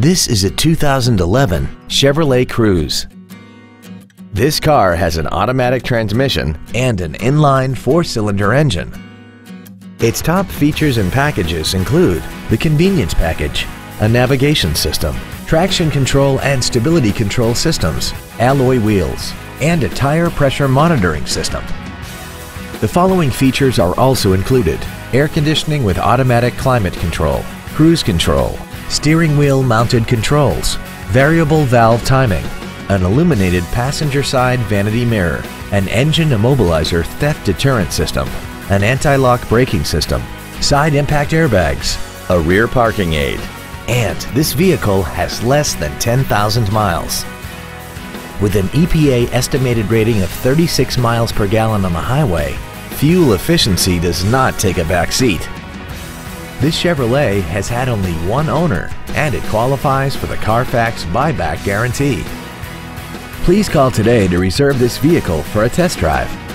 This is a 2011 Chevrolet Cruze. This car has an automatic transmission and an inline four-cylinder engine. Its top features and packages include the convenience package, a navigation system, traction control and stability control systems, alloy wheels, and a tire pressure monitoring system. The following features are also included: air conditioning with automatic climate control, cruise control, steering wheel mounted controls, variable valve timing, an illuminated passenger side vanity mirror, an engine immobilizer theft deterrent system, an anti-lock braking system, side impact airbags, a rear parking aid, and this vehicle has less than 10,000 miles. With an EPA estimated rating of 36 miles per gallon on the highway, fuel efficiency does not take a back seat. This Chevrolet has had only one owner, and it qualifies for the Carfax buyback guarantee. Please call today to reserve this vehicle for a test drive.